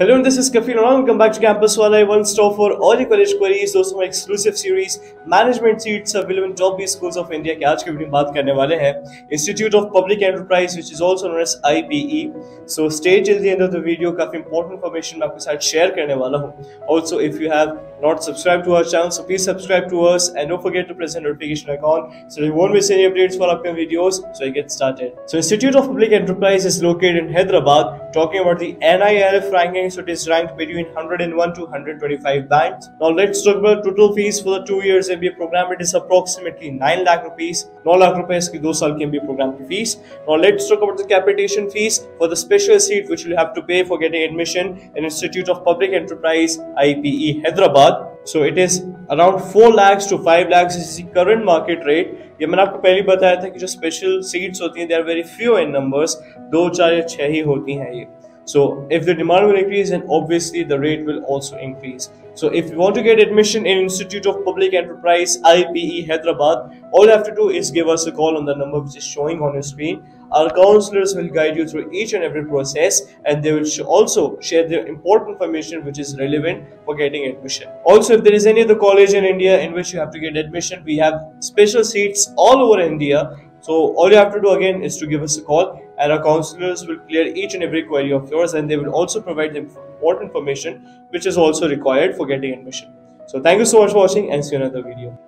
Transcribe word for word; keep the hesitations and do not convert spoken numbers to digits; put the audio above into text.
Hello, and this is Kafeel. Welcome back to Campus Wala, one stop for all your college queries. दोस्तों, हमारी exclusive series Management Seats available in top बीस schools of India के आज के video में बात करने वाले हैं Institute of Public Enterprise, which is also known as I P E. So stay till the end of the video. काफी important information मैं आपके साथ share करने वाला हूँ. Also, if you have not subscribed to our channel, so please subscribe to us and don't forget to press the notification icon so you won't miss any updates for upcoming videos. So I get started. So Institute of Public Enterprise is located in Hyderabad. Talking about the N I R F ranking. So it is ranked between one hundred one to one hundred twenty-five bands. Now let's talk about total fees for the two years M B A program. It is approximately nine lakh rupees. nine lakh rupees ki two saal ki M B A program ki fees. Now let's talk about the capitation fees for the special seat which you will have to pay for getting admission in Institute of Public Enterprise I P E Hyderabad. So it is around four lakhs to five lakhs. This is the current market rate. ये मैंने आपको पहले बताया था कि जो special seats होती हैं, they are very few in numbers. दो चार या छह ही होती हैं ये. So if the demand will increase, then obviously the rate will also increase. So if you want to get admission in Institute of Public Enterprise I P E Hyderabad, all you have to do is give us a call on the number which is showing on your screen. Our counselors will guide you through each and every process, and they will sh also share the important information which is relevant for getting admission. Also, if there is any other college in India in which you have to get admission, we have special seats all over India. So all you have to do again is to give us a call, and our counselors will clear each and every query of yours, and they will also provide the important information which is also required for getting admission. So thank you so much for watching, and see you in another video.